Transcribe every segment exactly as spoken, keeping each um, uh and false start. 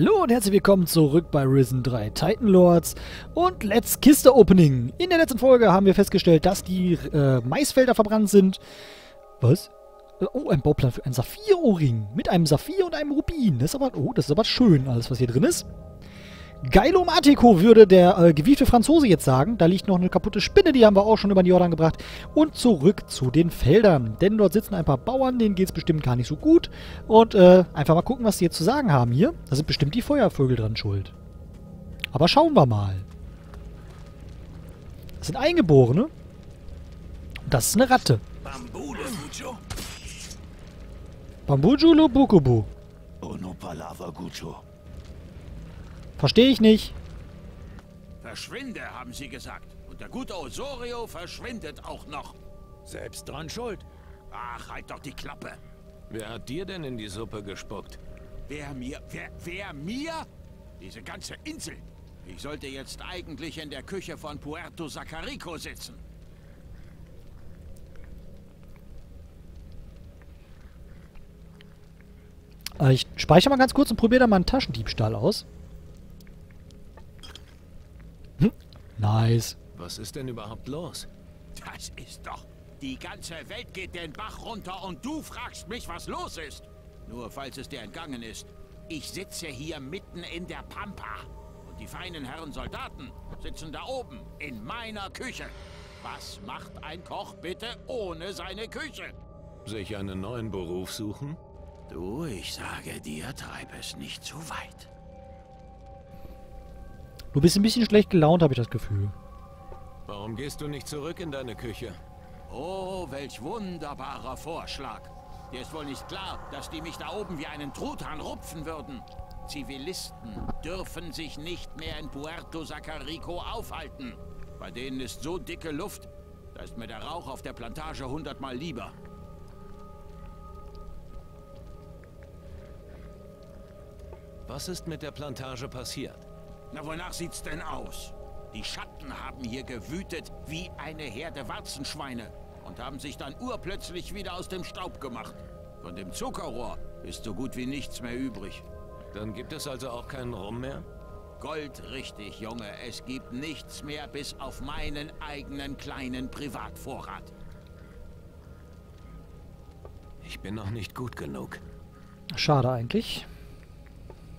Hallo und herzlich willkommen zurück bei Risen drei Titan Lords und Let's Kiste Opening. In der letzten Folge haben wir festgestellt, dass die äh, Maisfelder verbrannt sind. Was? Oh, ein Bauplan für einen Saphir-Ohrring mit einem Saphir und einem Rubin. Das ist aber, oh, das ist aber schön, alles was hier drin ist. Geilo Mateco würde der äh, gewiefte Franzose jetzt sagen. Da liegt noch eine kaputte Spinne, die haben wir auch schon über den Jordan gebracht. Und zurück zu den Feldern, denn dort sitzen ein paar Bauern, denen geht es bestimmt gar nicht so gut. Und äh, einfach mal gucken, was die jetzt zu sagen haben hier. Da sind bestimmt die Feuervögel dran schuld. Aber schauen wir mal. Das sind Eingeborene. Und das ist eine Ratte. Bambujulo Bukubu. Verstehe ich nicht. Verschwinde, haben sie gesagt. Und der gute Osorio verschwindet auch noch. Selbst dran schuld. Ach, halt doch die Klappe. Wer hat dir denn in die Suppe gespuckt? Wer mir? Wer, wer mir? Diese ganze Insel. Ich sollte jetzt eigentlich in der Küche von Puerto Sacarico sitzen. Ich speichere mal ganz kurz und probiere da mal einen Taschendiebstahl aus. Hm. Nice. Was ist denn überhaupt los? Das ist doch... Die ganze Welt geht den Bach runter und du fragst mich, was los ist. Nur falls es dir entgangen ist. Ich sitze hier mitten in der Pampa. Und die feinen Herren Soldaten sitzen da oben in meiner Küche. Was macht ein Koch bitte ohne seine Küche? Sich einen neuen Beruf suchen? Du, ich sage dir, treib es nicht zu weit. Du bist ein bisschen schlecht gelaunt, habe ich das Gefühl. Warum gehst du nicht zurück in deine Küche? Oh, welch wunderbarer Vorschlag. Dir ist wohl nicht klar, dass die mich da oben wie einen Truthahn rupfen würden. Zivilisten dürfen sich nicht mehr in Puerto Sacarico aufhalten. Bei denen ist so dicke Luft, da ist mir der Rauch auf der Plantage hundertmal lieber. Was ist mit der Plantage passiert? Na, wonach sieht's denn aus? Die Schatten haben hier gewütet wie eine Herde Warzenschweine und haben sich dann urplötzlich wieder aus dem Staub gemacht. Von dem Zuckerrohr ist so gut wie nichts mehr übrig. Dann gibt es also auch keinen Rum mehr? Gold richtig, Junge. Es gibt nichts mehr bis auf meinen eigenen kleinen Privatvorrat. Ich bin noch nicht gut genug. Schade eigentlich.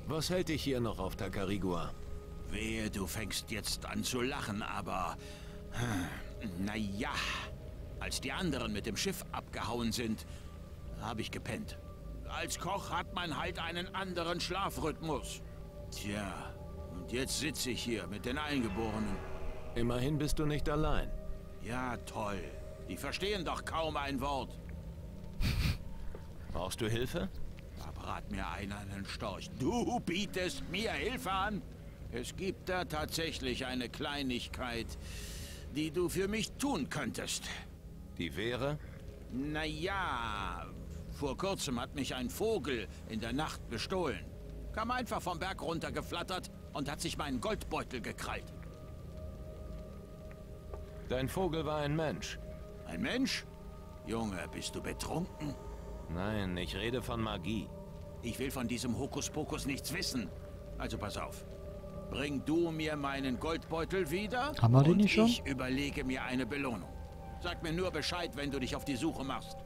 Was hält dich hier noch auf der Carigua? Wehe, du fängst jetzt an zu lachen, aber... Naja, als die anderen mit dem Schiff abgehauen sind, habe ich gepennt. Als Koch hat man halt einen anderen Schlafrhythmus. Tja, und jetzt sitze ich hier mit den Eingeborenen. Immerhin bist du nicht allein. Ja, toll. Die verstehen doch kaum ein Wort. Brauchst du Hilfe? Verrat mir einer einen Storch. Du bietest mir Hilfe an? Es gibt da tatsächlich eine Kleinigkeit, die du für mich tun könntest. Die wäre? Naja, vor kurzem hat mich ein Vogel in der Nacht bestohlen. Kam einfach vom Berg runter geflattert und hat sich meinen Goldbeutel gekrallt. Dein Vogel war ein Mensch. Ein Mensch? Junge, bist du betrunken? Nein, ich rede von Magie. Ich will von diesem Hokuspokus nichts wissen. Also pass auf. Bring du mir meinen Goldbeutel wieder Haben wir den nicht schon? Ich überlege mir eine Belohnung. Sag mir nur Bescheid, wenn du dich auf die Suche machst.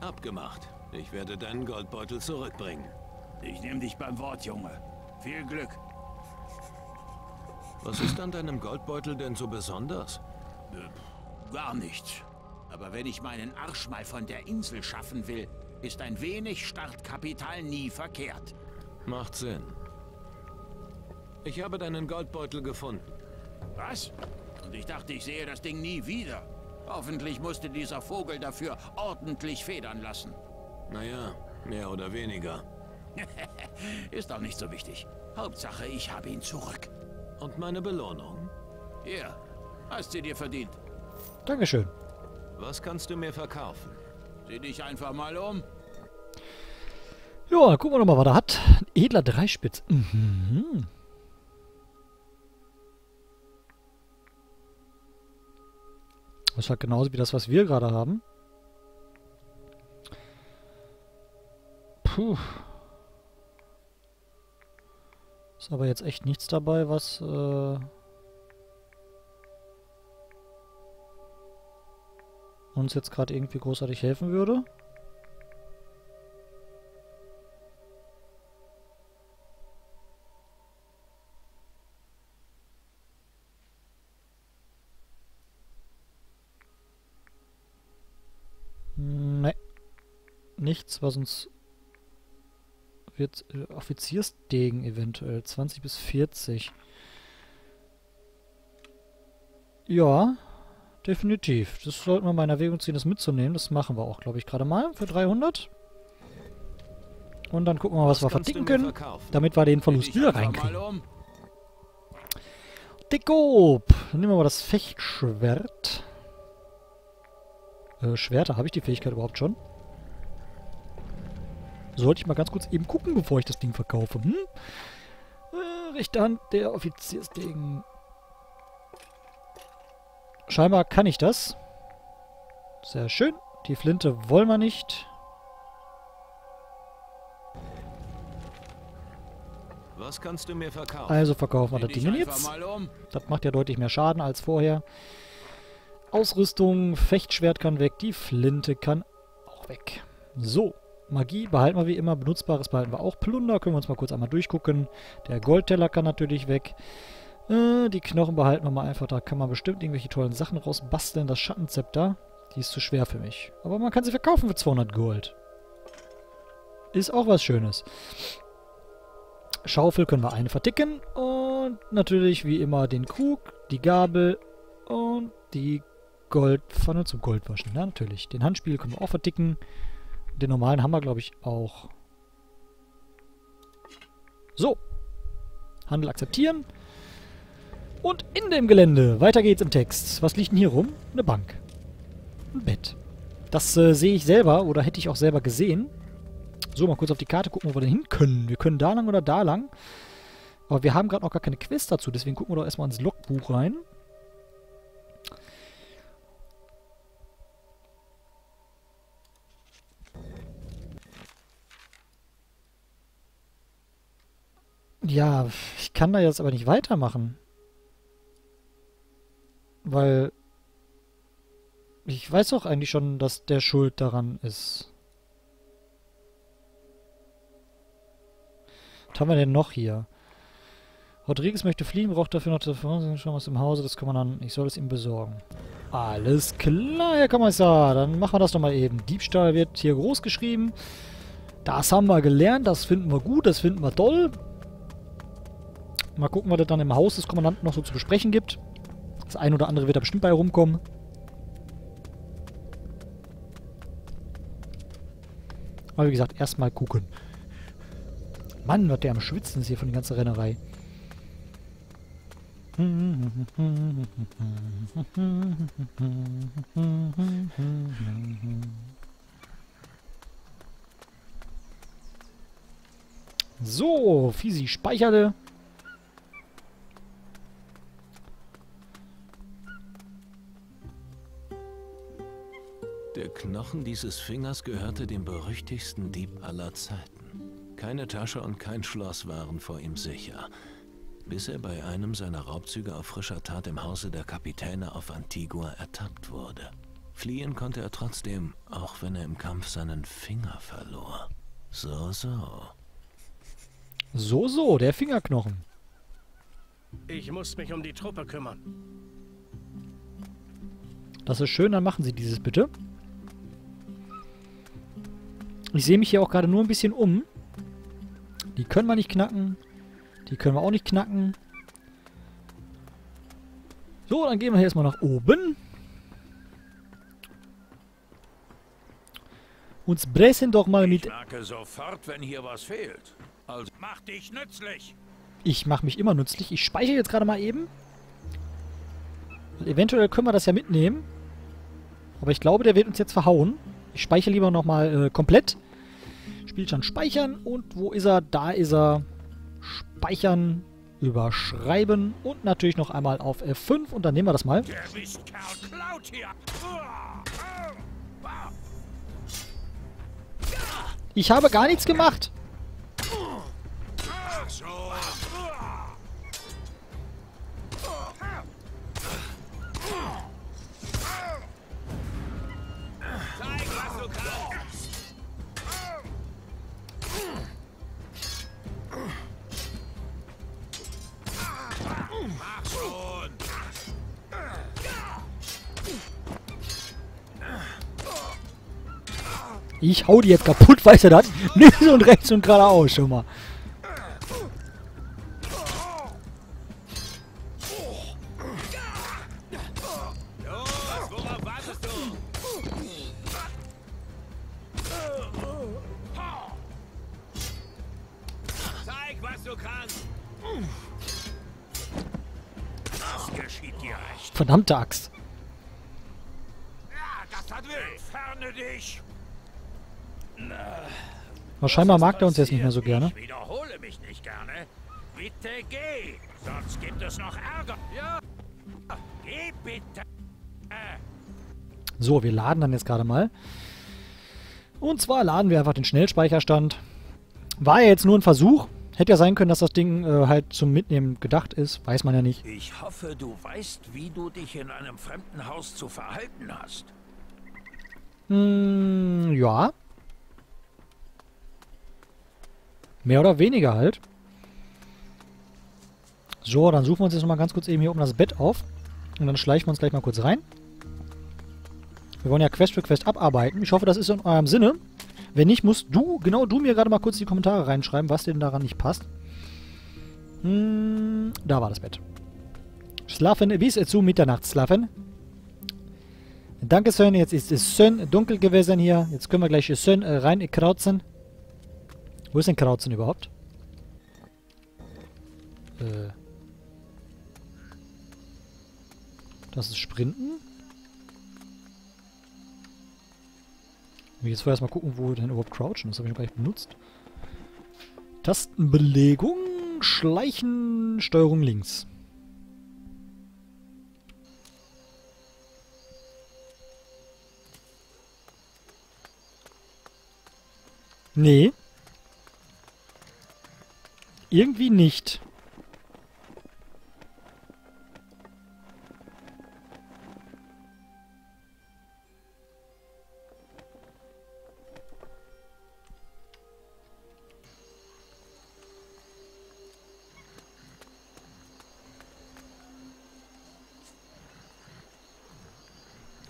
Abgemacht. Ich werde deinen Goldbeutel zurückbringen. Ich nehme dich beim Wort, Junge. Viel Glück. Was ist an deinem Goldbeutel denn so besonders? Äh, gar nichts. Aber wenn ich meinen Arsch mal von der Insel schaffen will, ist ein wenig Startkapital nie verkehrt. Macht Sinn. Ich habe deinen Goldbeutel gefunden. Was? Und ich dachte, ich sehe das Ding nie wieder. Hoffentlich musste dieser Vogel dafür ordentlich federn lassen. Naja, mehr oder weniger. Ist auch nicht so wichtig. Hauptsache, ich habe ihn zurück. Und meine Belohnung? Ja, hast sie dir verdient. Dankeschön. Was kannst du mir verkaufen? Sieh dich einfach mal um. Ja, gucken wir nochmal, was er hat. Ein edler Dreispitz. Mhm. Das ist halt genauso wie das, was wir gerade haben. Puh. Ist aber jetzt echt nichts dabei, was... Äh uns jetzt gerade irgendwie großartig helfen würde. Nee. Nichts, was uns wird. Offiziersdegen eventuell. zwanzig bis vierzig. Ja. Definitiv. Das sollten wir mal in Erwägung ziehen, das mitzunehmen. Das machen wir auch, glaube ich, gerade mal für dreihundert. Und dann gucken wir mal, was, was wir verdicken können, damit wir den Verlust wieder reinkriegen. Um. Dekob! Nehmen wir mal das Fechtschwert. Äh, Schwerter, habe ich die Fähigkeit überhaupt schon? Sollte ich mal ganz kurz eben gucken, bevor ich das Ding verkaufe. Hm? Äh, rechte Hand, der Offiziersdegen. Scheinbar kann ich das. Sehr schön. Die Flinte wollen wir nicht. Was kannst du mir verkaufen? Also verkaufen wir das Ding jetzt. Das macht ja deutlich mehr Schaden als vorher. Ausrüstung, Fechtschwert kann weg, die Flinte kann auch weg. So, Magie behalten wir wie immer, Benutzbares behalten wir auch. Plunder können wir uns mal kurz einmal durchgucken. Der Goldteller kann natürlich weg. Die Knochen behalten wir mal einfach. Da kann man bestimmt irgendwelche tollen Sachen rausbasteln. Das Schattenzepter, die ist zu schwer für mich. Aber man kann sie verkaufen für zweihundert Gold. Ist auch was Schönes. Schaufel können wir eine verticken. Und natürlich wie immer den Krug, die Gabel und die Goldpfanne zum Goldwaschen. Ja, natürlich. Den Handspiegel können wir auch verticken. Den normalen haben wir, glaube ich, auch. So. Handel akzeptieren. Und in dem Gelände. Weiter geht's im Text. Was liegt denn hier rum? Eine Bank. Ein Bett. Das äh, sehe ich selber oder hätte ich auch selber gesehen. So, mal kurz auf die Karte gucken, wo wir denn hin können. Wir können da lang oder da lang. Aber wir haben gerade noch gar keine Quest dazu. Deswegen gucken wir doch erstmal ins Logbuch rein. Ja, ich kann da jetzt aber nicht weitermachen. Weil ich weiß doch eigentlich schon, dass der schuld daran ist. Was haben wir denn noch hier? Rodriguez möchte fliehen, braucht dafür noch schon was im Hause. Das kann man dann... Ich soll es ihm besorgen. Alles klar, Herr Kommissar. Dann machen wir das nochmal eben. Diebstahl wird hier groß geschrieben. Das haben wir gelernt. Das finden wir gut. Das finden wir toll. Mal gucken, was es dann im Haus des Kommandanten noch so zu besprechen gibt. Das ein oder andere wird da bestimmt bei rumkommen. Aber wie gesagt, erstmal gucken. Mann, wird der am Schwitzen ist hier von der ganzen Rennerei. So, Fisi speicherte. Der Knochen dieses Fingers gehörte dem berüchtigsten Dieb aller Zeiten. Keine Tasche und kein Schloss waren vor ihm sicher, bis er bei einem seiner Raubzüge auf frischer Tat im Hause der Kapitäne auf Antigua ertappt wurde. Fliehen konnte er trotzdem, auch wenn er im Kampf seinen Finger verlor. So, so. So, so, der Fingerknochen. Ich muss mich um die Truppe kümmern. Das ist schön, dann machen Sie dieses bitte. Ich sehe mich hier auch gerade nur ein bisschen um. Die können wir nicht knacken. Die können wir auch nicht knacken. So, dann gehen wir hier erstmal nach oben. Uns brechen doch mal mit... Ich merke sofort, wenn hier was fehlt. Also mach dich nützlich. Ich mache mich immer nützlich. Ich speichere jetzt gerade mal eben. Und eventuell können wir das ja mitnehmen. Aber ich glaube, der wird uns jetzt verhauen. Ich speichere lieber nochmal äh, komplett. Spielstand speichern. Und wo ist er? Da ist er. Speichern. Überschreiben. Und natürlich noch einmal auf F fünf. Und dann nehmen wir das mal. Ich habe gar nichts gemacht. Ich hau die jetzt kaputt, weißt du das? Links und rechts und geradeaus schon mal. Verdammte Axt. Entferne dich! Scheinbar mag der uns jetzt nicht mehr so gerne. Ich wiederhole mich nicht gerne. Bitte geh, sonst gibt es noch Ärger. Ja. Geh bitte. So, wir laden dann jetzt gerade mal. Und zwar laden wir einfach den Schnellspeicherstand. War ja jetzt nur ein Versuch. Hätte ja sein können, dass das Ding äh, halt zum Mitnehmen gedacht ist. Weiß man ja nicht. Ich hoffe, du weißt, wie du dich in einem fremden Haus zu verhalten hast. Hm, ja. Mehr oder weniger halt. So, dann suchen wir uns jetzt nochmal ganz kurz eben hier oben das Bett auf. Und dann schleichen wir uns gleich mal kurz rein. Wir wollen ja Quest für Quest abarbeiten. Ich hoffe, das ist in eurem Sinne. Wenn nicht, musst du, genau du mir gerade mal kurz in die Kommentare reinschreiben, was dir denn daran nicht passt. Hm, da war das Bett. Schlafen, bis zu Mitternacht schlafen. Danke schön, jetzt ist es schön dunkel gewesen hier. Jetzt können wir gleich schön reinkrauzen. Wo ist denn Krautzen überhaupt? Äh. Das ist Sprinten. Ich will jetzt vorerst mal gucken, wo denn überhaupt Crouchen ist. Das habe ich noch gar nicht benutzt. Tastenbelegung, Schleichen, Steuerung links. Nee. Irgendwie nicht.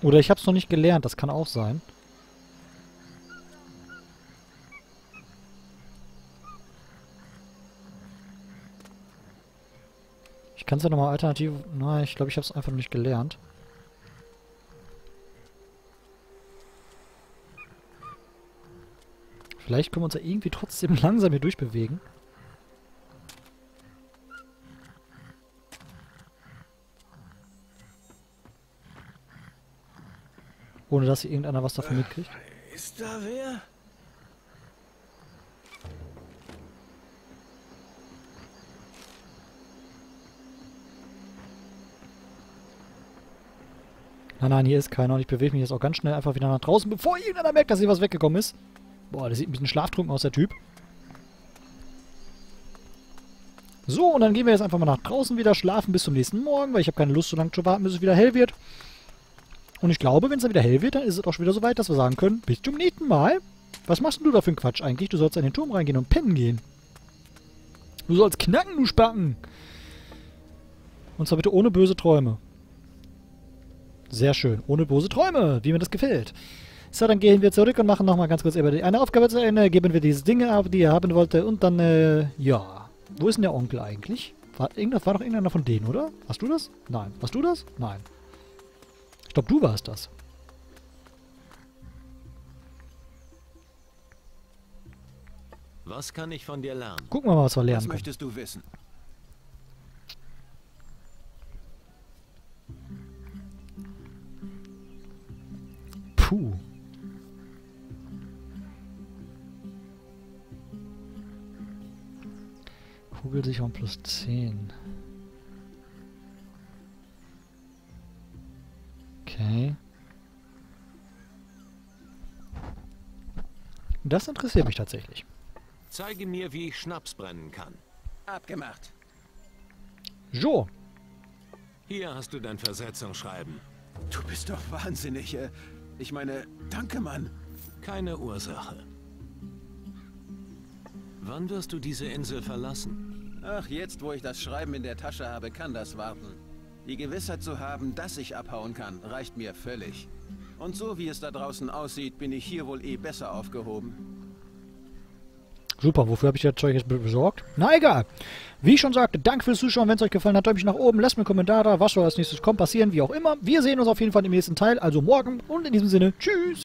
Oder ich habe es noch nicht gelernt, das kann auch sein. Kannst du nochmal alternativ... Nein, ich glaube, ich habe es einfach nicht gelernt. Vielleicht können wir uns ja irgendwie trotzdem langsam hier durchbewegen. Ohne, dass hier irgendeiner was davon mitkriegt. Ist da wer? Nein, nein, hier ist keiner und ich bewege mich jetzt auch ganz schnell einfach wieder nach draußen, bevor irgendeiner merkt, dass hier was weggekommen ist. Boah, das sieht ein bisschen schlaftrunken aus, der Typ. So, und dann gehen wir jetzt einfach mal nach draußen wieder, schlafen bis zum nächsten Morgen, weil ich habe keine Lust, so lange zu warten, bis es wieder hell wird. Und ich glaube, wenn es dann wieder hell wird, dann ist es auch schon wieder so weit, dass wir sagen können, bis zum nächsten Mal. Was machst denn du da für einen Quatsch eigentlich? Du sollst in den Turm reingehen und pennen gehen. Du sollst knacken, du Spacken. Und zwar bitte ohne böse Träume. Sehr schön. Ohne böse Träume, wie mir das gefällt. So, dann gehen wir zurück und machen nochmal ganz kurz eine Aufgabe zu Ende. Geben wir diese Dinge ab, die ihr haben wollte. Und dann, äh, ja. Wo ist denn der Onkel eigentlich? War, war doch irgendeiner von denen, oder? Warst du das? Nein. Warst du das? Nein. Ich glaube, du warst das. Was kann ich von dir lernen? Gucken wir mal, was wir lernen können. Was möchtest du wissen? Puh. Kugelsicherung plus zehn. Okay. Und das interessiert mich tatsächlich. Zeige mir, wie ich Schnaps brennen kann. Abgemacht. So. Hier hast du dein Versetzungsschreiben. Du bist doch wahnsinnig. Ich meine, danke, Mann. Keine Ursache. Wann wirst du diese Insel verlassen? Ach, jetzt, wo ich das Schreiben in der Tasche habe, kann das warten. Die Gewissheit zu haben, dass ich abhauen kann, reicht mir völlig. Und so wie es da draußen aussieht, bin ich hier wohl eh besser aufgehoben. Super, wofür habe ich das Zeug jetzt besorgt? Na egal. Wie ich schon sagte, danke fürs Zuschauen. Wenn es euch gefallen hat, Däumchen nach oben, lasst mir einen Kommentar da, was soll als nächstes kommen, passieren, wie auch immer. Wir sehen uns auf jeden Fall im nächsten Teil, also morgen. Und in diesem Sinne, tschüss!